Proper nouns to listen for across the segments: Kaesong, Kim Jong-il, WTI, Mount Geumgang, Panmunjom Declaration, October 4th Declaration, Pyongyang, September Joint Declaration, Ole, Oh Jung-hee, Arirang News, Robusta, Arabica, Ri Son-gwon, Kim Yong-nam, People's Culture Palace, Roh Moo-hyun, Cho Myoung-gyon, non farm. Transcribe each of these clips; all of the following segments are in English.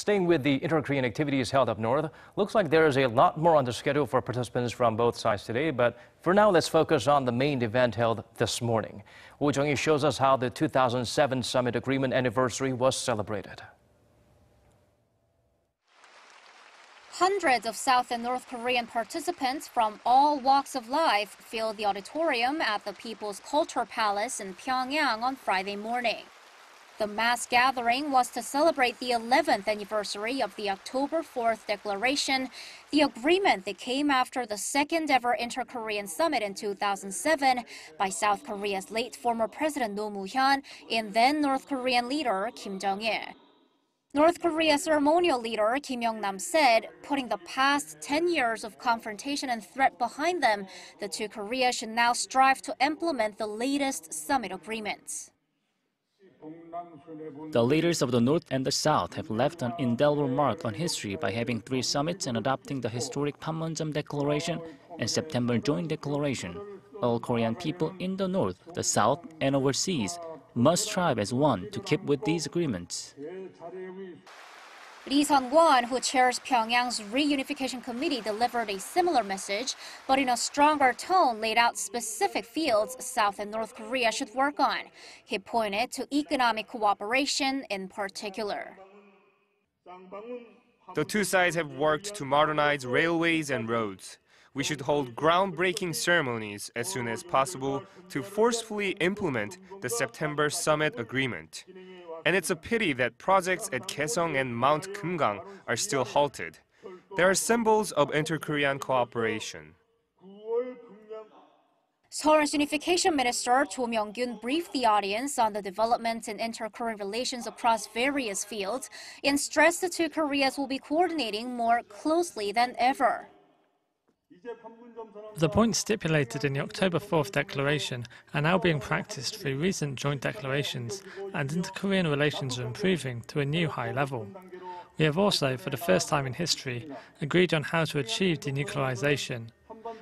Staying with the inter-Korean activities held up north, looks like there is a lot more on the schedule for participants from both sides today, but for now, let's focus on the main event held this morning. Oh Jung-hee shows us how the 2007 Summit Agreement anniversary was celebrated. Hundreds of South and North Korean participants from all walks of life filled the auditorium at the People's Culture Palace in Pyongyang on Friday morning. The mass gathering was to celebrate the 11th anniversary of the October 4th Declaration, the agreement that came after the second-ever inter-Korean summit in 2007 by South Korea's late former President Roh Moo-hyun and then North Korean leader Kim Jong-il. North Korea ceremonial leader Kim Yong-nam said, putting the past 10 years of confrontation and threat behind them, the two Koreas should now strive to implement the latest summit agreements. The leaders of the North and the South have left an indelible mark on history by having three summits and adopting the historic Panmunjom Declaration and September Joint Declaration. All Korean people in the North, the South, and overseas must strive as one to keep with these agreements. Ri Son-gwon, who chairs Pyongyang's reunification committee, delivered a similar message, but in a stronger tone laid out specific fields South and North Korea should work on. He pointed to economic cooperation in particular. The two sides have worked to modernize railways and roads. We should hold groundbreaking ceremonies as soon as possible to forcefully implement the September Summit Agreement. And it's a pity that projects at Kaesong and Mount Geumgang are still halted. They are symbols of inter-Korean cooperation. Seoul's Unification Minister Cho Myoung-gyon briefed the audience on the developments in inter-Korean relations across various fields and stressed the two Koreas will be coordinating more closely than ever. The points stipulated in the October 4th Declaration are now being practiced through recent joint declarations, and inter-Korean relations are improving to a new high level. We have also, for the first time in history, agreed on how to achieve denuclearization.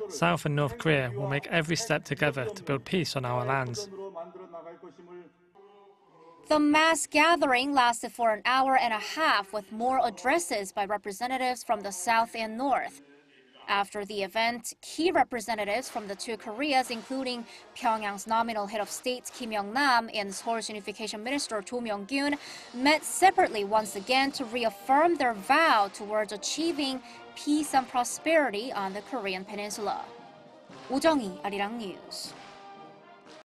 South and North Korea will make every step together to build peace on our lands. The mass gathering lasted for an hour and a half, with more addresses by representatives from the South and North. After the event, key representatives from the two Koreas, including Pyongyang's nominal head of state Kim Yong-nam and Seoul's Unification Minister Cho Myoung-gyon, met separately once again to reaffirm their vow towards achieving peace and prosperity on the Korean peninsula. Oh Jung-hee, Arirang News.